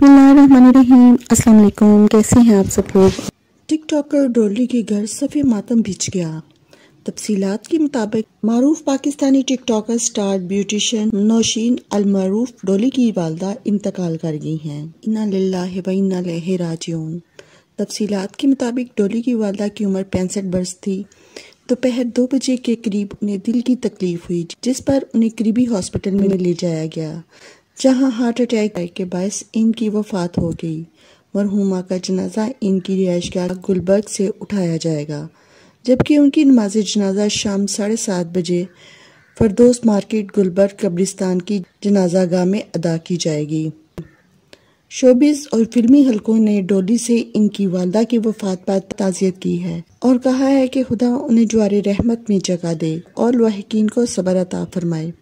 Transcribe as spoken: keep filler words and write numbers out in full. बिस्मिल्लाहिर्रहमानिर्रहीम। अस्सलाम वालेकुम, कैसे हैं आप सब लोग। टिकटॉकर डोली के घर सफ़े मातम भिज गया। तफसीलात के मुताबिक मारूफ Pakistani TikToker star beautician Naushin अलमरूफ डोली की वालदा इंतकाल कर गई हैं। इन्ना लिल्लाहि व इन्ना इलैहि राजिऊन। तफसीलात के मुताबिक डोली की वालदा की उम्र पैंसठ बरस थी। दोपहर दो बजे के करीब उन्हें दिल की तकलीफ हुई, जिस पर उन्हें करीबी हॉस्पिटल में ले जाया गया, जहां हार्ट अटैक के बायस इनकी वफात हो गई। मरहुमा का जनाजा इनकी रिहाइशगाह गुलबर्ग से उठाया जाएगा, जबकि उनकी नमाज जनाजा शाम साढ़े सात बजे फरदोस मार्केट गुलबर्ग कब्रिस्तान की जनाजा गाह में अदा की जाएगी। शोबिज़ और फिल्मी हलकों ने डोली से इनकी वालदा की वफात पर ताज़ियत की है और कहा है कि खुदा उन्हें ज्वार रहमत में जगह दे और वाहिकीन को सबर अता फरमाए।